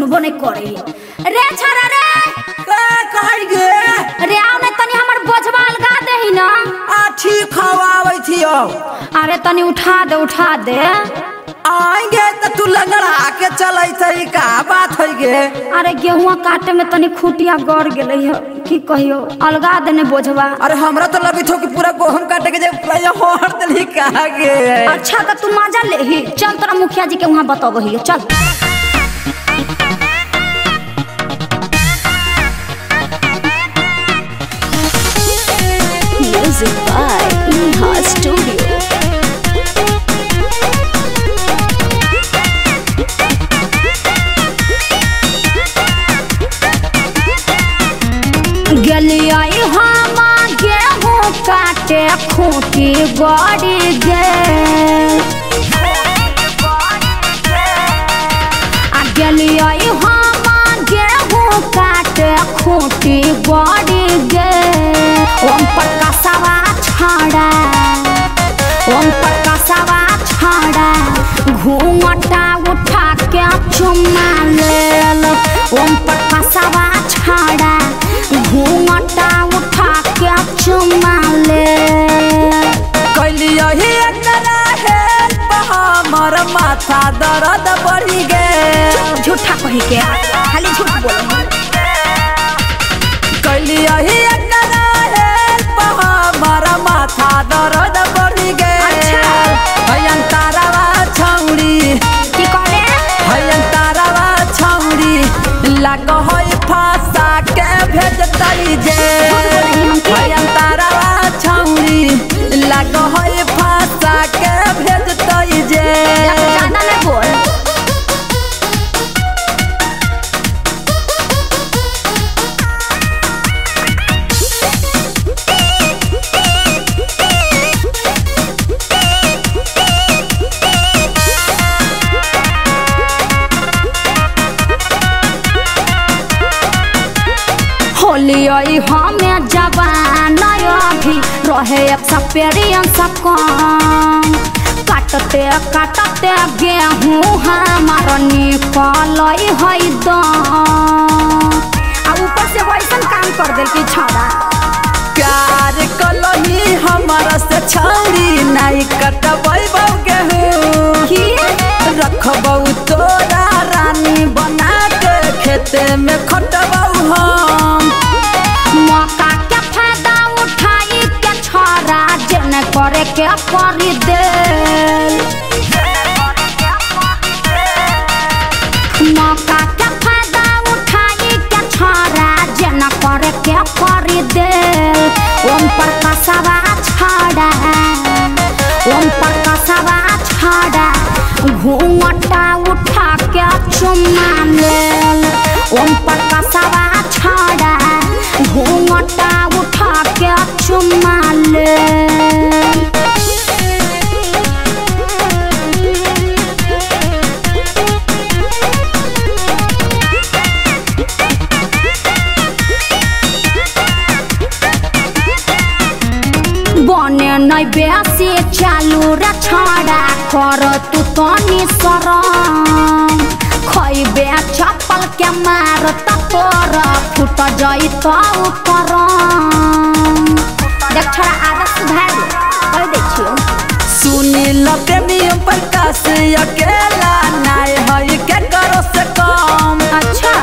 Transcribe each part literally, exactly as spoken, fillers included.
गुनगुन करे रे छरा रे का कहर गे रे आओ ने तनी हमर बोझवा अलगा देहि ना आ ठीक खवाबै थियो अरे तनी उठा दे उठा दे आएंगे त तू लंगड़ा के चलैतै का बात होय गे अरे गेहुआ काटे में तनी खूटिया गड़ गेलै ह की कहियो अलगा देने बोझवा अरे हमरा त लगिथो कि पूरा गोहम काटे के जे प्रिया होर देली का गे अच्छा त तू मजा लेही चल तोरा मुखिया जी के वहां बताबो हियो चल म्यूजिक बाय इहा स्टूडियो गलियाई हमा गेहूं काटे खूटी गड़ी गे गलियाई हमा गेहूं काटे खूटी गड़ी गे ओम प्रकाशवा छाड़ा ओम प्रकाशवा छाड़ा घूमटा उठा के चुमा लेल ओम प्रकाशवा छाड़ा घूमटा उठा के चुमा लेल कलिया ही अकला है हमर माथा दर्द बढ़ी गे झूठा कहि के खाली झूठ बोल कलिया ही अकला है हमर माथा दर्द बढ़ी गे भयं तारावा छौड़ी की करे भयं तारावा छौड़ी लाग होय फासा के भेजतई जे भयं तारावा छौड़ी लाग होय फासा के भेजतई जे जाना ने बोल होलियाई हमें जवान अभी रहे एक्सपीरियंस कम काटते काटते गेहूँ हमार निकल हई ऊपर से वैसन काम कर दे कि छौड़ा प्यार कलही हमारा से छौड़ी नहीं कटबौ गेहूँ रखबौ तोरा रानी बना के खेते में खटबौ हम मौका के फायदा उठाई के छोरा जन करे के परी दे मौका के फायदा उठाई के छोरा जन करे के परी दे ओम प्रकाशवा छाड़ा ओम प्रकाशवा छाड़ा घूमटा उठा के चुमा लेल ओम प्रकाशवा छाड़ा घूमटा उठा के चुमा ले बने नहीं बेसी चालू रे छाड़ा कर तू तनी शरम खइबे चप्पल के मार तोर फुट जाई तो करम देख छोड़ा आदत सुधार कह दे छियो सुनी ल प्रेमियों प्रकाश अकेला नाय हई के करो से कम अच्छा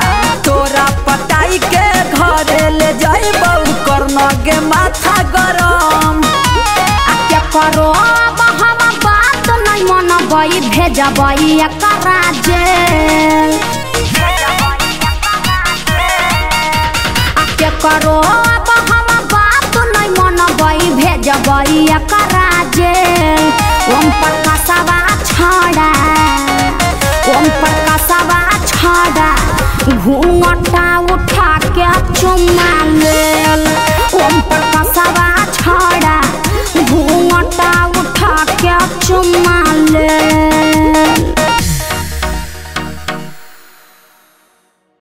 तोरा पटाई के घरे ले जाइबौ करना के माथा गरम आ के करो हम बात नहीं मनबई भेजबई एकरा जेल करो अब